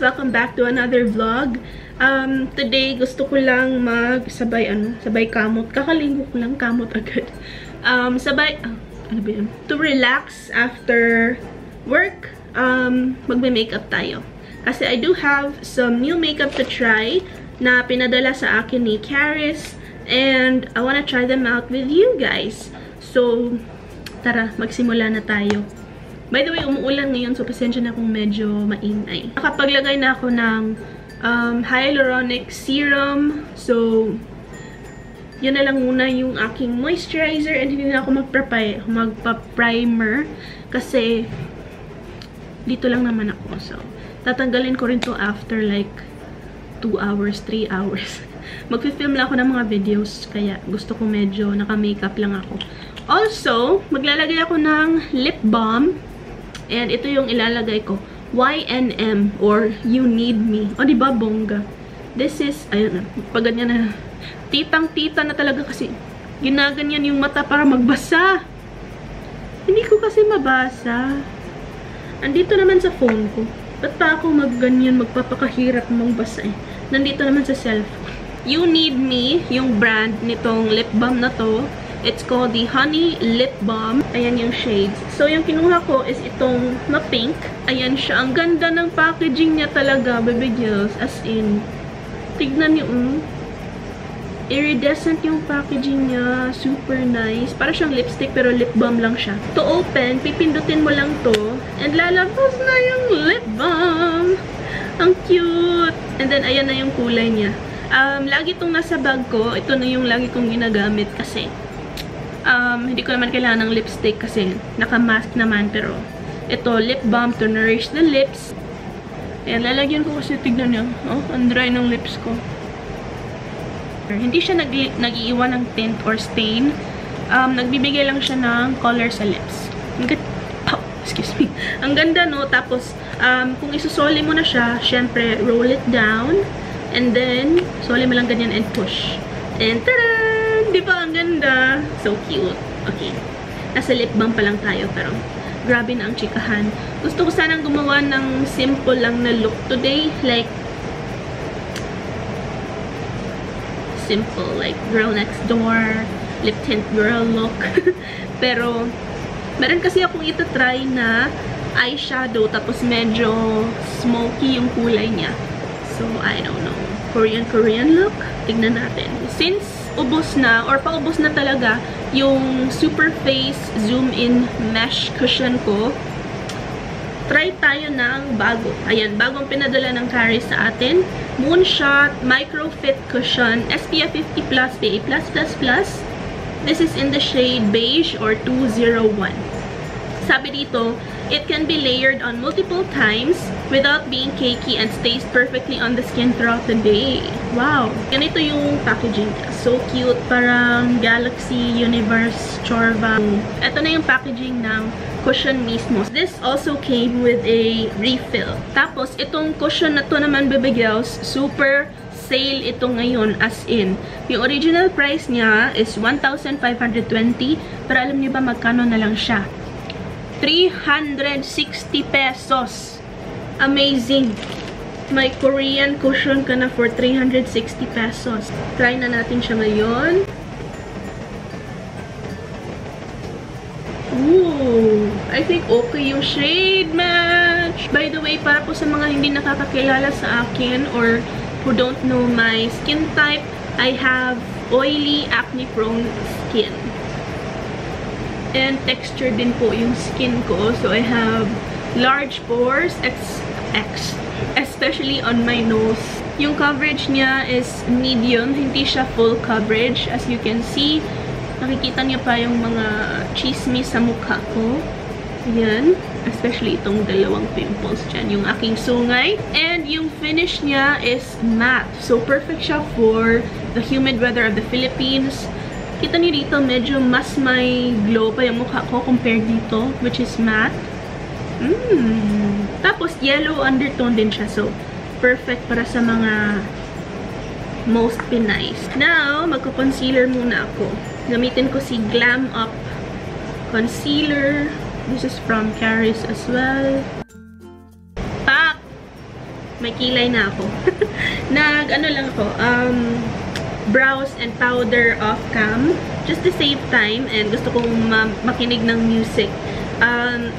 Welcome back to another vlog. Today, gusto ko lang sabay kamot. Kakalingo ko lang kamot agad. To relax after work, magme-makeup tayo. Kasi I do have some new makeup to try na pinadala sa akin ni Karis. And I wanna try them out with you guys. So, tara, magsimula na tayo. By the way, umuulan ngayon, so pasensya na kung medyo maingay. Nakapaglagay na ako ng hyaluronic serum. So, yun na lang muna yung aking moisturizer. And hindi na ako magpa-primer. Kasi, dito lang naman ako. So, tatanggalin ko rin to after like 2 hours, 3 hours. Magpifilm lang ako ng mga videos. Kaya, gusto ko medyo naka-makeup lang ako. Also, maglalagay ako ng lip balm. And ito yung ilalagay ko, YNM or You Need Me. O, diba, bongga? This is, ayun na, pagganyan na. Titang-tita na talaga kasi ginaganyan yung mata para magbasa. Hindi ko kasi mabasa. Andito naman sa phone ko. Ba't pa ako magganyan, magpapakahirap magbasa eh. Nandito naman sa cellphone. You Need Me, yung brand nitong lip balm na to. It's called the Honey Lip Balm. Ayan yung shades. So, yung kinuha ko is itong ma-pink. Ayan siya. Ang ganda ng packaging niya talaga, baby girls. As in, tignan niyo. Iridescent yung packaging niya. Super nice. Para siyang lipstick, pero lip balm lang siya. To open, pipindutin mo lang to. And lalabas na yung lip balm. Ang cute. And then, ayan na yung kulay niya. Lagi itong nasa bag ko. Ito na yung lagi kong ginagamit kasi hindi ko naman kailangan ng lipstick kasi naka-mask naman, pero ito, lip balm to nourish the lips. Ayan, lalagyan ko kasi, tignan nyo. Oh, ang dry ng lips ko. Hindi siya nag-iiwan ng tint or stain. Nagbibigay lang siya ng color sa lips. Oh, excuse me. Ang ganda, no? Tapos, kung isusole mo na siya, syempre, roll it down. And then, sole mo lang ganyan and push. And tada! Di ba? Ang ganda. So cute. Okay. Nasa lip balm pa lang tayo, pero grabe na ang chikahan. Gusto ko sanang gumawa ng simple lang na look today. Like, simple. Like, girl next door, lip tint girl look. Pero, meron kasi akong itatry na eyeshadow, tapos medyo smoky yung kulay niya. So, I don't know. Korean look? Tignan natin. Since, ubos na, or paubos na talaga yung Super Face Zoom In Mesh Cushion ko. Try tayo ng bago. Ayan, bagong pinadala ng Karis sa atin. Moonshot Microfit Cushion SPF 50+, PA+++. This is in the shade Beige or 201. Sabi dito, it can be layered on multiple times without being cakey and stays perfectly on the skin throughout the day. Wow! Ganito yung packaging. So cute. Parang Galaxy, Universe, Chorva. Ito na yung packaging ng cushion mismo. This also came with a refill. Tapos, itong cushion na to naman, baby girls, super sale ito ngayon. As in, yung original price niya is 1,520. Pero alam niyo ba magkano na lang siya? 360 pesos. Amazing! May Korean cushion ka na for 360 pesos. Try na natin siya ngayon. Ooh! I think okay yung shade match! By the way, para po sa mga hindi nakakakilala sa akin or who don't know my skin type, I have oily, acne-prone skin. And textured din po yung skin ko. So, I have large pores, especially on my nose. Yung coverage niya is medium. Hindi siya full coverage. As you can see, nakikita niyo pa yung mga chismis sa mukha ko. Ayan. Especially itong dalawang pimples dyan. Yung aking sungay. And yung finish niya is matte. So, perfect siya for the humid weather of the Philippines. Kita niyo dito, medyo mas may glow pa yung mukha ko compared dito, which is matte. Tapos, yellow undertone din siya. So, perfect para sa mga most Pinays. Now, magko-concealer muna ako. Gamitin ko si Glam Up Concealer. This is from Karis as well. Pak! may kilay na ako. Nag-ano lang ako, browse and powder off cam just to save time, and gusto kong makinig ng music.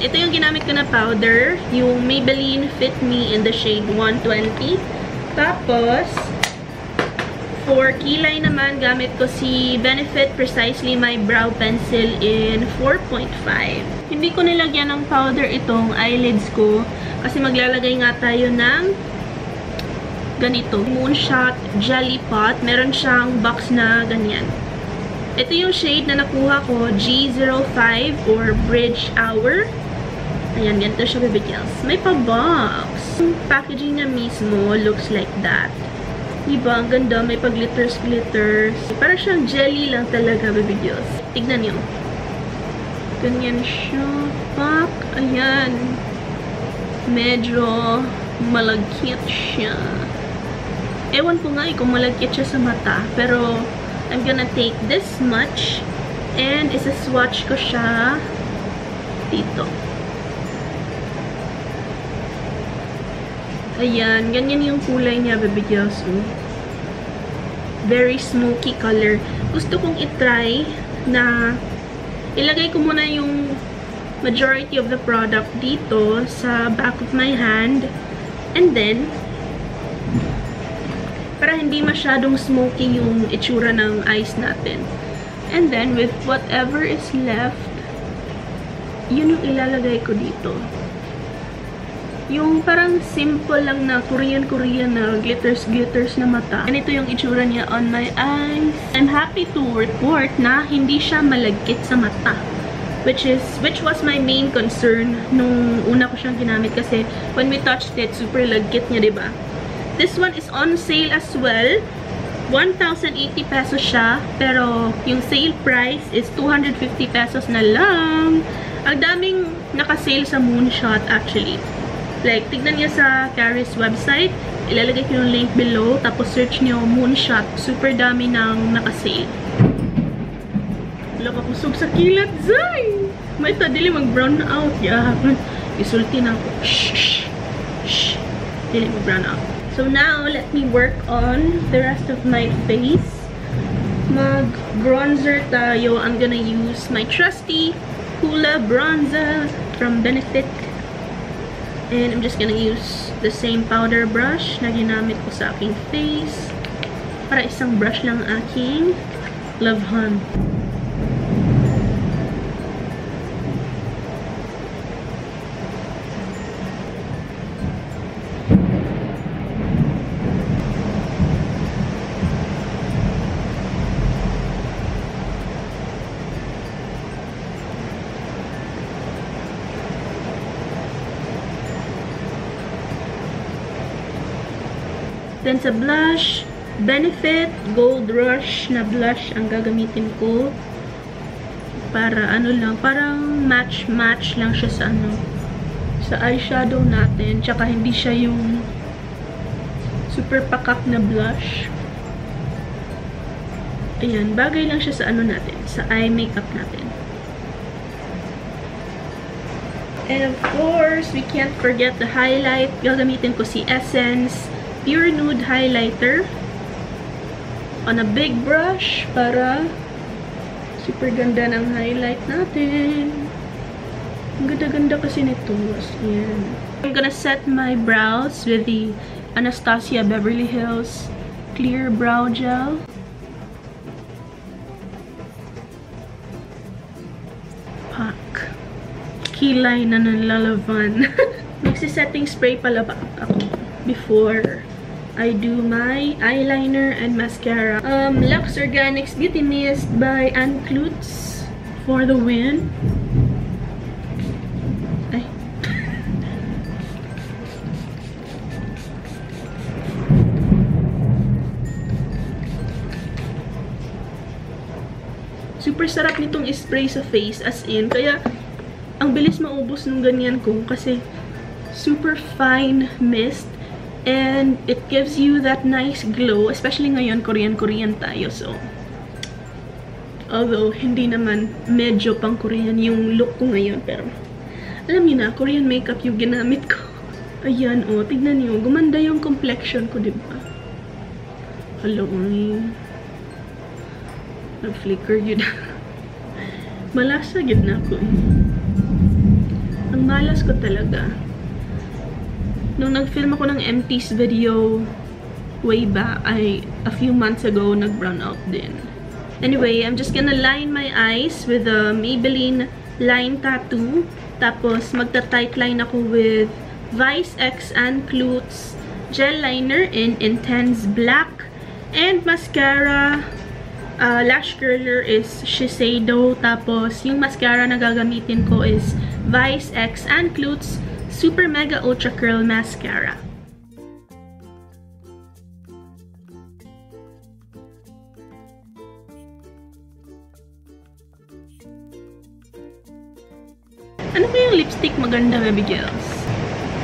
Ito yung ginamit ko na powder, yung Maybelline Fit Me in the shade 120. Tapos, for kilay naman, gamit ko si Benefit Precisely My Brow Pencil in 4.5. Hindi ko nilagyan ng powder itong eyelids ko kasi maglalagay nga tayo ng ganito. Moonshot Jelly Pot. Meron siyang box na ganyan. Ito yung shade na nakuha ko, G05 or Bridge Hour. Ayan, ganito siya, baby girls. May pa-box. Yung packaging niya mismo looks like that. Diba? Ang ganda. May pag-glitters. Parang siyang jelly lang talaga, baby girls. Tignan niyo. Ganyan siya. Pak. Ayan. Medyo malagkit siya. Ewan ko nga kung malagkit siya sa mata. Pero, I'm gonna take this much. And, isa-swatch ko siya dito. Ayan, ganyan yung kulay niya, baby girls. Very smoky color. Gusto kong itry na ilagay ko muna yung majority of the product dito sa back of my hand. And then, para hindi masyadong smoky yung itsura ng eyes natin. And then, with whatever is left, yun yung ilalagay ko dito. Yung parang simple lang na Korean na glitters na mata. And ito yung itsura niya on my eyes. I'm happy to report na hindi siya malagkit sa mata. Which was my main concern nung una ko siyang ginamit kasi when we touched it, super lagkit niya, diba? This one is on sale as well. 1,080 pesos siya. Pero yung sale price is 250 pesos na lang. Ang daming nakasale sa Moonshot actually. Like, tignan niyo sa Karis website. Ilalagay ko yung link below. Tapos, search niyo Moonshot. Super dami ng nakasale. Wala ka kusog sa kilat, Zay! May tadili mag-brown out. Yeah. Isulti na ako. Shh! Shh! Dili mag-brown out. So, now, let me work on the rest of my face. Mag-bronzer tayo. I'm gonna use my trusty Hoola bronzer from Benefit. And I'm just gonna use the same powder brush na ginamit ko sa aking face. Para isang brush lang aking love hunt. Then sa blush, Benefit Gold Rush na blush ang gagamitin ko. Para ano lang, parang match-match lang siya sa ano, sa eyeshadow natin. Tsaka hindi siya yung super pakak na blush. Ayan, bagay lang siya sa ano natin, sa eye makeup natin. And of course, we can't forget the highlight. Gagamitin ko si Essence Pure Nude Highlighter on a big brush para super ganda ng highlight natin. Ang ganda-ganda kasi nito. Ayan. I'm gonna set my brows with the Anastasia Beverly Hills Clear Brow Gel. Pak. Kilay na nalalaban. Magsisetting spray pala ba ako before I do my eyeliner and mascara. Luxe Organix Beauty Mist by Anne Clutes for the win. Ay. Super sarap nitong spray sa face, as in. Kaya, ang bilis maubos nung ganyan ko kasi super fine mist. And it gives you that nice glow, especially ngayon, Korean tayo, so. Although, hindi naman medyo pang Korean yung look ko ngayon, pero alam niyo na, Korean makeup yung ginamit ko. Ayan, oh. Tignan niyo. Gumanda yung complexion ko, diba? Hello, nag-flicker yun. Malas na gitna ko. Ang malas ko talaga. Nung nag-film ako ng MT's video way back, a few months ago, nag-brown out din. Anyway, I'm just gonna line my eyes with a Maybelline Line Tattoo. Tapos, magta-tight line ako with Vice X Anne Clutes Gel Liner in Intense Black. And mascara, lash curler is Shiseido. Tapos, yung mascara na gagamitin ko is Vice X Anne Clutes Super Mega Ultra Curl Mascara. Ano ba yung lipstick maganda, baby girls?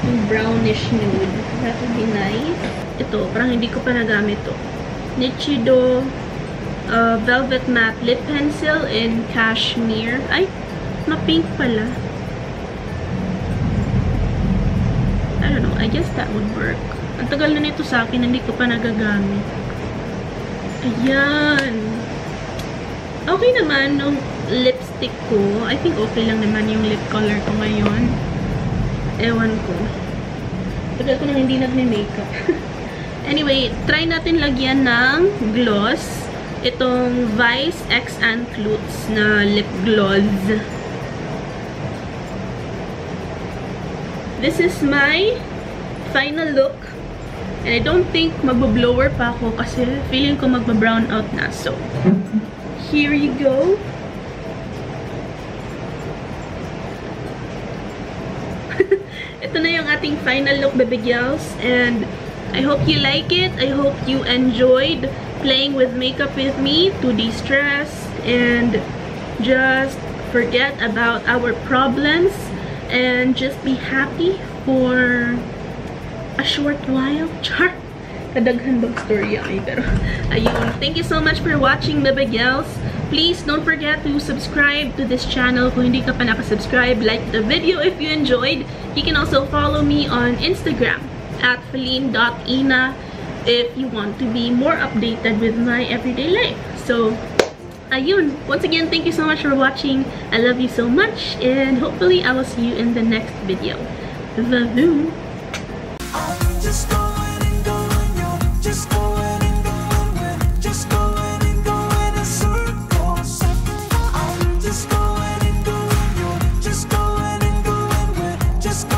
Yung brownish nude. That would be nice. Ito, parang hindi ko pa nagamit to. Nichido Velvet Matte Lip Pencil in Cashmere. Ay, ma-pink pala. I don't know. I guess that would work. Ang tagal na nito sa akin. Hindi ko pa nagagamit. Ayan. Okay naman nung lipstick ko. I think okay lang naman yung lip color ko ngayon. Ewan ko. Tagal ko na hindi nagme-makeup. Anyway, try natin lagyan ng gloss. Itong Vice X Anne Clutes na lip gloss. This is my final look. And I don't think magbablower pa ako kasi feeling ko magbabrown out na. So, here you go. Ito na yung ating final look, baby girls, and I hope you like it. I hope you enjoyed playing with makeup with me to de-stress and just forget about our problems and just be happy for a short while. Char! Kadaghan bang story ay, pero ayun. Thank you so much for watching, baby girls. Please don't forget to subscribe to this channel. Kung hindi ka pa nakasubscribe, like the video if you enjoyed. You can also follow me on Instagram at feline.ina if you want to be more updated with my everyday life. So, ayun. Once again, thank you so much for watching. I love you so much. And hopefully, I will see you in the next video. Vavoom! Just